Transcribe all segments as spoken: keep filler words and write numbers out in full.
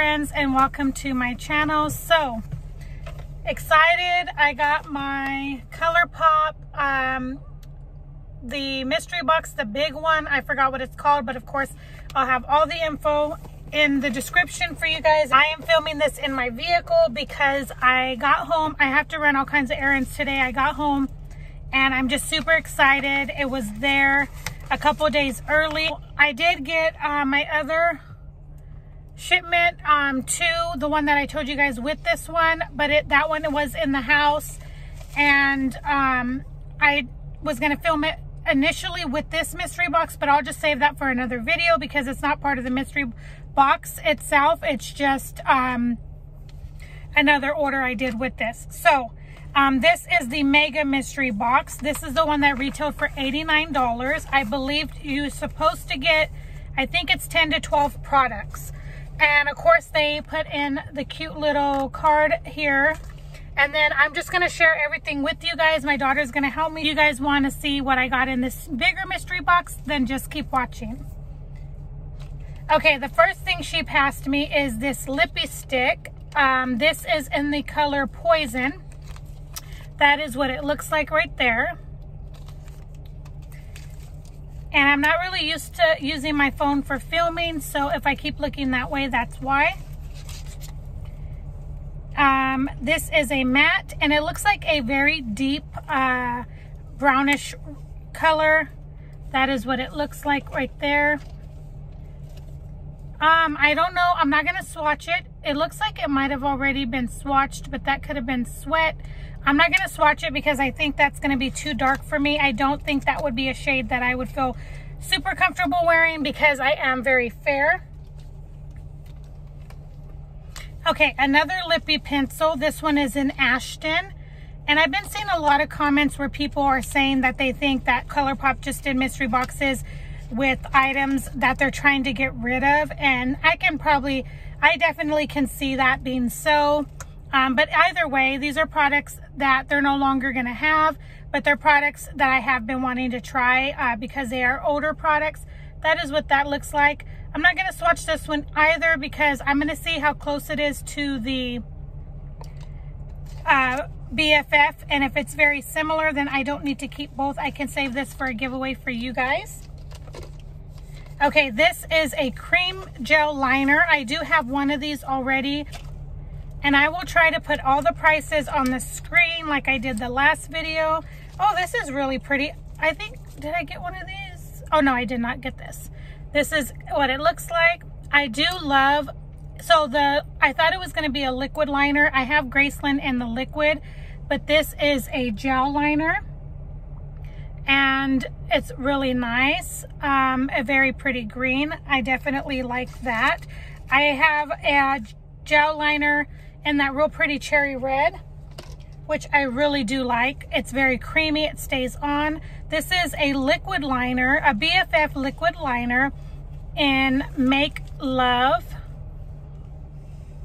friends, and welcome to my channel. So excited, I got my ColourPop, um, the mystery box, the big one. I forgot what it's called, but of course I'll have all the info in the description for you guys. I am filming this in my vehicle because I got home. I have to run all kinds of errands today. I got home and I'm just super excited. It was there a couple days early. I did get uh, my other shipment um, to the one that I told you guys with this one, but it, that one was in the house, and um, I was gonna film it initially with this mystery box, but I'll just save that for another video because it's not part of the mystery box itself. It's just um, another order I did with this. So um, this is the mega mystery box. This is the one that retailed for eighty-nine dollars. I believe you're supposed to get, I think it's ten to twelve products. And of course they put in the cute little card here. And then I'm just gonna share everything with you guys. My daughter's gonna help me. If you guys wanna see what I got in this bigger mystery box, then just keep watching. Okay, the first thing she passed me is this lippy stick. Um, this is in the color Poison. That is what it looks like right there. And I'm not really used to using my phone for filming, so if I keep looking that way, that's why. Um, this is a matte, and it looks like a very deep uh, brownish color. That is what it looks like right there. Um, I don't know. I'm not going to swatch it. It looks like it might have already been swatched, but that could have been sweat. I'm not going to swatch it because I think that's going to be too dark for me. I don't think that would be a shade that I would feel super comfortable wearing because I am very fair. Okay, another lippy pencil. This one is in Ashton. And I've been seeing a lot of comments where people are saying that they think that ColourPop just did mystery boxes with items that they're trying to get rid of. And I can probably, I definitely can see that being so. Um, but either way, these are products that they're no longer going to have, but they're products that I have been wanting to try uh, because they are older products. That is what that looks like. I'm not going to swatch this one either because I'm going to see how close it is to the uh, B F F. And if it's very similar, then I don't need to keep both. I can save this for a giveaway for you guys. Okay, this is a cream gel liner. I do have one of these already. And I will try to put all the prices on the screen like I did the last video. Oh, this is really pretty. I think, did I get one of these? Oh no, I did not get this. This is what it looks like. I do love, so the, I thought it was gonna be a liquid liner. I have Graceland and the liquid, but this is a gel liner. And it's really nice. Um, a very pretty green. I definitely like that. I have a gel liner and that real pretty cherry red, which I really do like. It's very creamy, it stays on. This is a liquid liner, a B F F liquid liner in Make Love,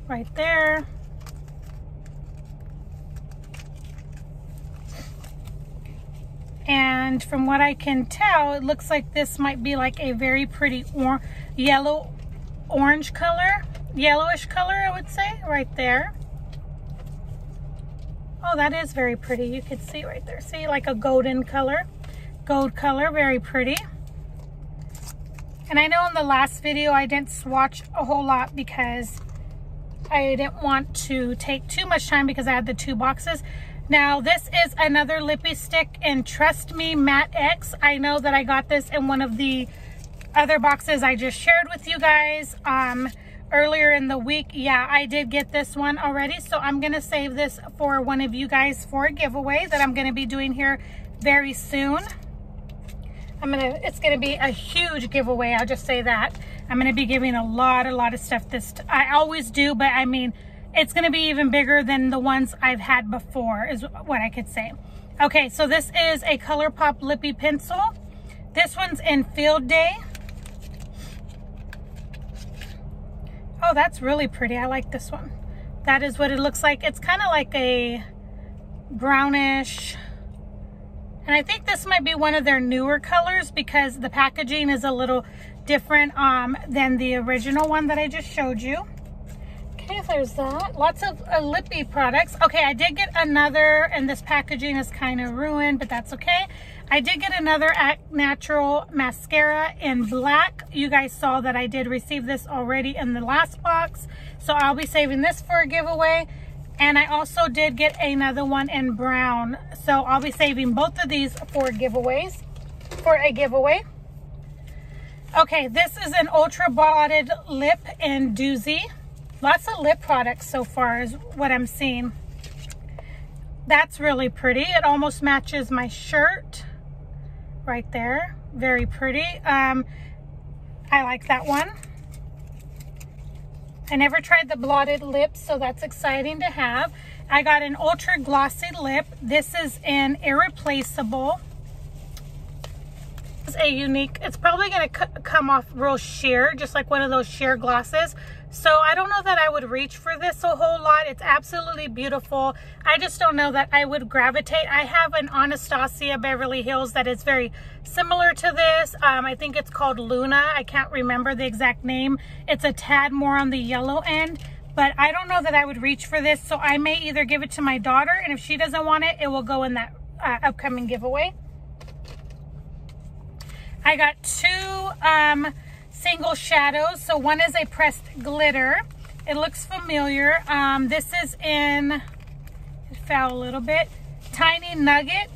right there. And from what I can tell, it looks like this might be like a very pretty or yellow, orange color, yellowish color, I would say, right there. Oh, that is very pretty. You can see right there. See, like a golden color, gold color, very pretty. And I know in the last video I didn't swatch a whole lot because I didn't want to take too much time because I had the two boxes. Now, this is another lippy stick in Trust Me Matte X. I know that I got this in one of the other boxes I just shared with you guys. Um, earlier in the week, yeah, I did get this one already, so I'm gonna save this for one of you guys for a giveaway that I'm gonna be doing here very soon. I'm gonna, it's gonna be a huge giveaway, I'll just say that. I'm gonna be giving a lot, a lot of stuff this, t I always do, but I mean, it's gonna be even bigger than the ones I've had before, is what I could say. Okay, so this is a ColourPop lippy pencil. This one's in Field Day. Oh, that's really pretty. I like this one. That is what it looks like. It's kind of like a brownish. And I think this might be one of their newer colors because the packaging is a little different um, than the original one that I just showed you. Okay, there's that. Lots of uh, lippy products. Okay, I did get another, and this packaging is kind of ruined, but that's okay. I did get another Act Natural mascara in black. You guys saw that I did receive this already in the last box, so I'll be saving this for a giveaway. And I also did get another one in brown, so I'll be saving both of these for giveaways, for a giveaway. Okay, this is an Ultra Blotted Lip in Doozy. Lots of lip products so far is what I'm seeing. That's really pretty. It almost matches my shirt right there. Very pretty. Um, I like that one. I never tried the blotted lips, so that's exciting to have. I got an Ultra Glossy Lip. This is in Irreplaceable. It's a unique, it's probably going to come off real sheer, just like one of those sheer glosses. So I don't know that I would reach for this a whole lot. It's absolutely beautiful. I just don't know that I would gravitate. I have an Anastasia Beverly Hills that is very similar to this. Um, I think it's called Luna. I can't remember the exact name. It's a tad more on the yellow end, but I don't know that I would reach for this. So I may either give it to my daughter, and if she doesn't want it, it will go in that uh, upcoming giveaway. I got two um, single shadows. So one is a pressed glitter. It looks familiar. Um, this is in, it fell a little bit, Tiny Nugget.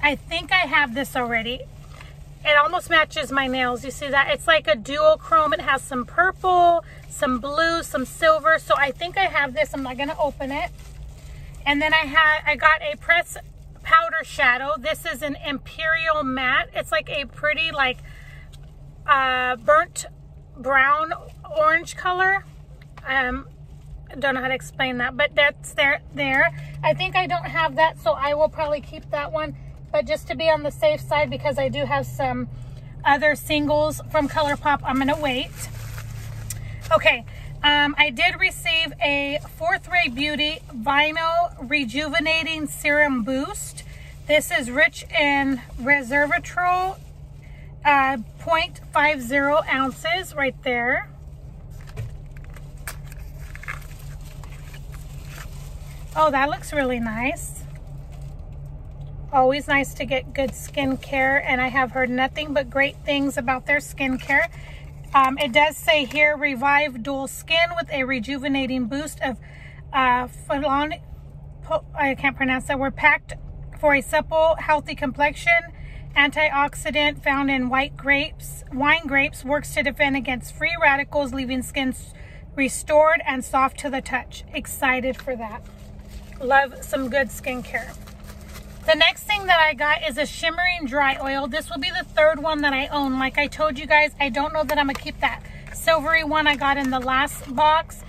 I think I have this already. It almost matches my nails. You see that? It's like a duochrome. It has some purple, some blue, some silver. So I think I have this. I'm not going to open it. And then I had, I got a pressed powder shadow. This is an Imperial Matte. It's like a pretty, like, uh, burnt brown orange color. Um, I don't know how to explain that, but that's there, there. I think I don't have that, so I will probably keep that one. But just to be on the safe side, because I do have some other singles from ColourPop, I'm gonna wait. Okay. Um, I did receive a Fourth Ray Beauty Vinyl Rejuvenating Serum Boost. This is rich in resveratrol, uh, zero point five zero ounces right there. Oh, that looks really nice. Always nice to get good skincare, and I have heard nothing but great things about their skincare. Um, it does say here, revive dual skin with a rejuvenating boost of uh, phyllon, I can't pronounce that word, packed for a supple, healthy complexion. Antioxidant found in white grapes, wine grapes, works to defend against free radicals, leaving skin restored and soft to the touch. Excited for that. Love some good skincare. The next thing that I got is a shimmering dry oil. This will be the third one that I own. Like I told you guys, I don't know that I'm going to keep that silvery one I got in the last box,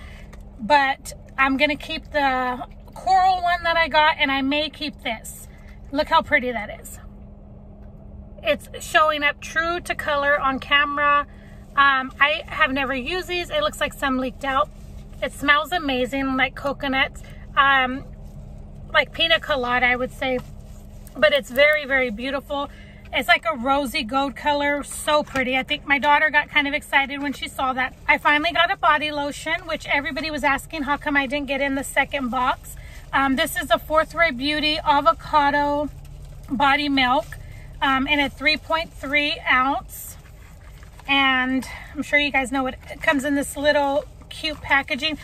but I'm going to keep the coral one that I got, and I may keep this. Look how pretty that is. It's showing up true to color on camera. Um, I have never used these. It looks like some leaked out. It smells amazing, like coconuts, um, like pina colada, I would say. But it's very, very beautiful. It's like a rosy gold color. So pretty. I think my daughter got kind of excited when she saw that. I finally got a body lotion, which everybody was asking how come I didn't get in the second box. Um, this is the Fourth Ray Beauty Avocado Body Milk um, in a three point three ounce. And I'm sure you guys know it, it comes in this little cute packaging.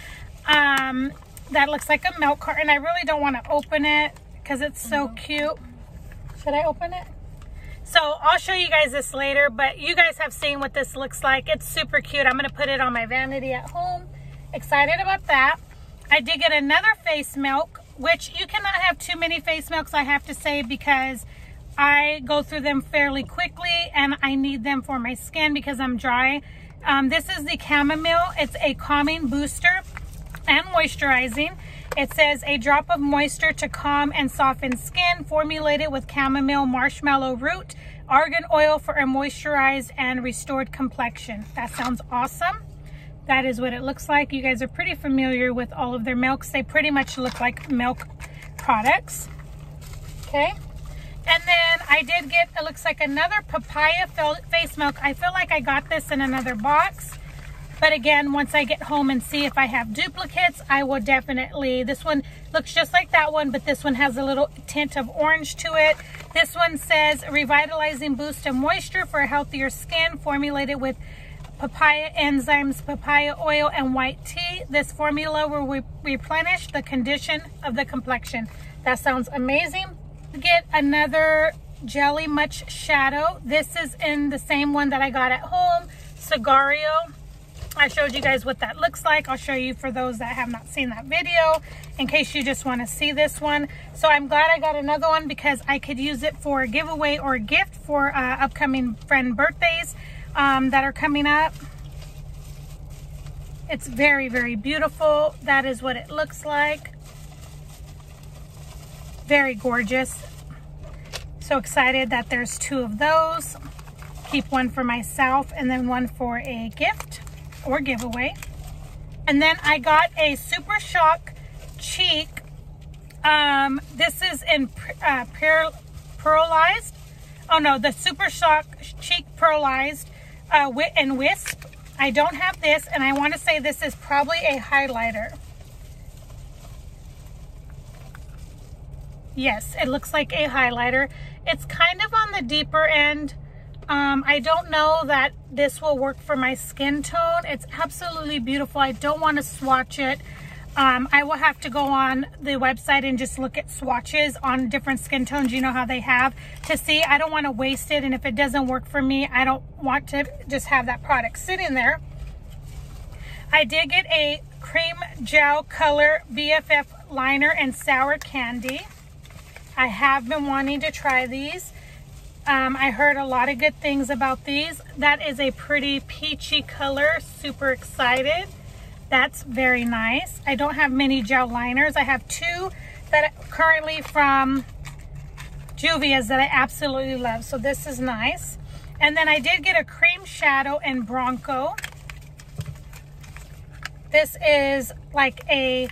Um, that looks like a milk carton. I really don't want to open it because it's so cute. Should I open it? So I'll show you guys this later, but you guys have seen what this looks like. It's super cute. I'm going to put it on my vanity at home. Excited about that. I did get another face milk, which you cannot have too many face milks, I have to say, because I go through them fairly quickly and I need them for my skin because I'm dry. Um, this is the chamomile. It's a calming booster and moisturizing. It says a drop of moisture to calm and soften skin, formulated with chamomile marshmallow root, argan oil for a moisturized and restored complexion. That sounds awesome. That is what it looks like. You guys are pretty familiar with all of their milks. They pretty much look like milk products. Okay. And then I did get, it looks like another papaya face milk. I feel like I got this in another box. But again, once I get home and see if I have duplicates, I will definitely. This one looks just like that one, but this one has a little tint of orange to it. This one says revitalizing boost and moisture for healthier skin, formulated with papaya enzymes, papaya oil, and white tea. This formula will re replenish the condition of the complexion. That sounds amazing. Get another Jelly Much Shadow. This is in the same one that I got at home, Cigario. I showed you guys what that looks like. I'll show you for those that have not seen that video in case you just want to see this one. So I'm glad I got another one because I could use it for a giveaway or a gift for uh, upcoming friend birthdays um, that are coming up. It's very, very beautiful. That is what it looks like. Very gorgeous. So excited that there's two of those. Keep one for myself and then one for a gift or giveaway. And then I got a Super Shock Cheek. Um, this is in uh, pearlized. Oh no, the Super Shock Cheek pearlized uh, wit and wisp. I don't have this, and I want to say this is probably a highlighter. Yes, it looks like a highlighter. It's kind of on the deeper end. Um, I don't know that this will work for my skin tone. It's absolutely beautiful. I don't want to swatch it. Um, I will have to go on the website and just look at swatches on different skin tones. You know how they have to see. I don't want to waste it. And if it doesn't work for me, I don't want to just have that product sitting there. I did get a cream gel color B F F liner and Sour Candy. I have been wanting to try these. Um, I heard a lot of good things about these. That is a pretty peachy color, super excited. That's very nice. I don't have many gel liners. I have two that are currently from Juvia's that I absolutely love. So this is nice. And then I did get a cream shadow in Bronco. This is like a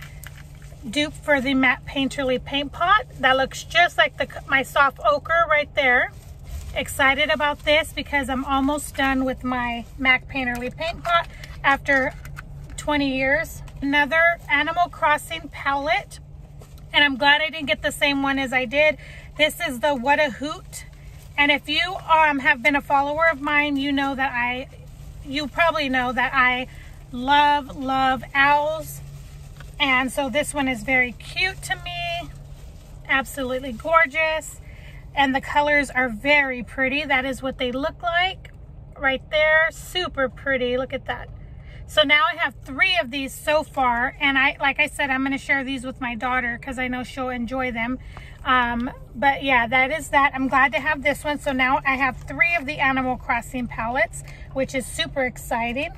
dupe for the Matte Painterly Paint Pot. That looks just like the, my soft ochre right there. Excited about this because I'm almost done with my Mac Painterly Paint Pot after twenty years. Another Animal Crossing palette, and I'm glad I didn't get the same one as I did. This is the What a Hoot, and if you um, have been a follower of mine, you know that I, you probably know that I love, love owls, and so this one is very cute to me, absolutely gorgeous. And the colors are very pretty. That is what they look like right there. Super pretty. Look at that. So now I have three of these so far. And I, like I said, I'm going to share these with my daughter because I know she'll enjoy them. Um, but yeah, that is that. I'm glad to have this one. So now I have three of the Animal Crossing palettes, which is super exciting.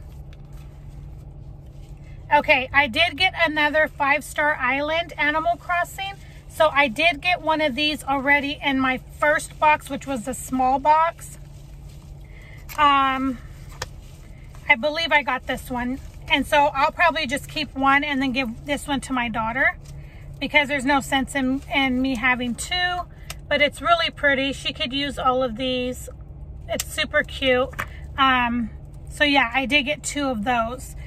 Okay, I did get another Five Star Island Animal Crossing. So I did get one of these already in my first box, which was the small box. Um, I believe I got this one. And so I'll probably just keep one and then give this one to my daughter because there's no sense in, in me having two, but it's really pretty. She could use all of these. It's super cute. Um, so yeah, I did get two of those.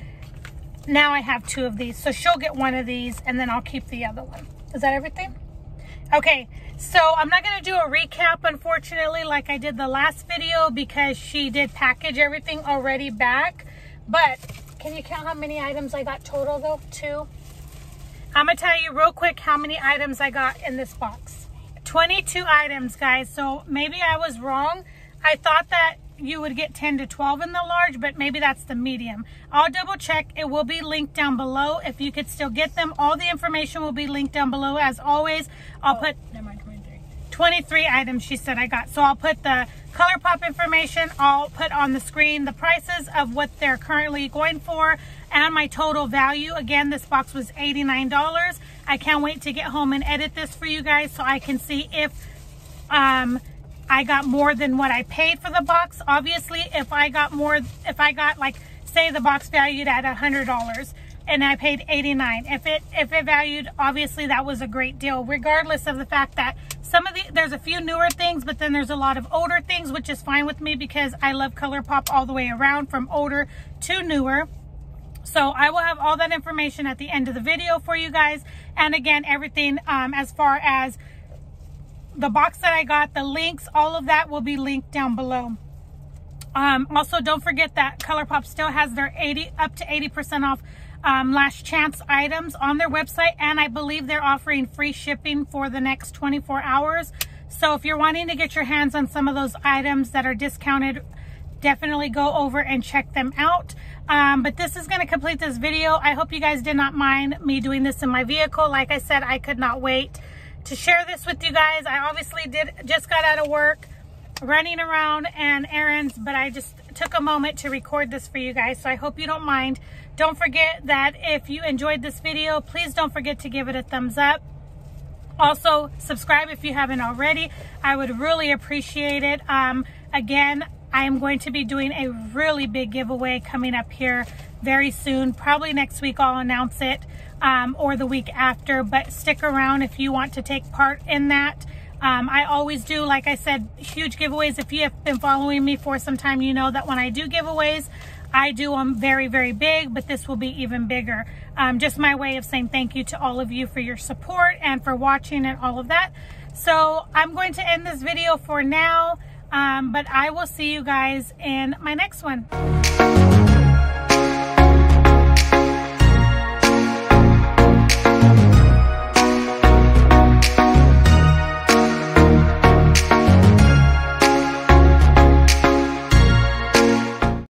Now I have two of these. So she'll get one of these and then I'll keep the other one. Is that everything? Okay, so I'm not going to do a recap, unfortunately, like I did the last video because she did package everything already back. But can you count how many items I got total, though? Two. I'm going to tell you real quick how many items I got in this box. twenty-two items, guys. So maybe I was wrong. I thought that you would get ten to twelve in the large, but maybe that's the medium. I'll double check. It will be linked down below if you could still get them. All the information will be linked down below as always. I'll oh, put never mind, twenty-three items she said I got. So I'll put the ColourPop information. I'll put on the screen the prices of what they're currently going for and my total value. Again, this box was eighty-nine dollars. I can't wait to get home and edit this for you guys so I can see if um I got more than what I paid for the box. Obviously, if I got more, if I got like, say the box valued at one hundred dollars and I paid eighty-nine dollars. If it, if it valued, obviously that was a great deal, regardless of the fact that some of the, there's a few newer things, but then there's a lot of older things, which is fine with me because I love ColourPop all the way around from older to newer. So I will have all that information at the end of the video for you guys. And again, everything um, as far as the box that I got, the links, all of that will be linked down below. Um, also, don't forget that ColourPop still has their eighty up to eighty percent off um, last chance items on their website. And I believe they're offering free shipping for the next twenty-four hours. So if you're wanting to get your hands on some of those items that are discounted, definitely go over and check them out. Um, but this is going to complete this video. I hope you guys did not mind me doing this in my vehicle. Like I said, I could not wait to share this with you guys. I obviously did just got out of work, running around and errands, but I just took a moment to record this for you guys. So I hope you don't mind. Don't forget that if you enjoyed this video, please don't forget to give it a thumbs up. Also, subscribe if you haven't already. I would really appreciate it. Um, again, I am going to be doing a really big giveaway coming up here very soon. Probably next week I'll announce it, um, or the week after, but stick around if you want to take part in that. Um, I always do, like I said, huge giveaways. If you have been following me for some time, you know that when I do giveaways, I do them very, very big, but this will be even bigger. Um, just my way of saying thank you to all of you for your support and for watching and all of that. So I'm going to end this video for now. Um, but I will see you guys in my next one.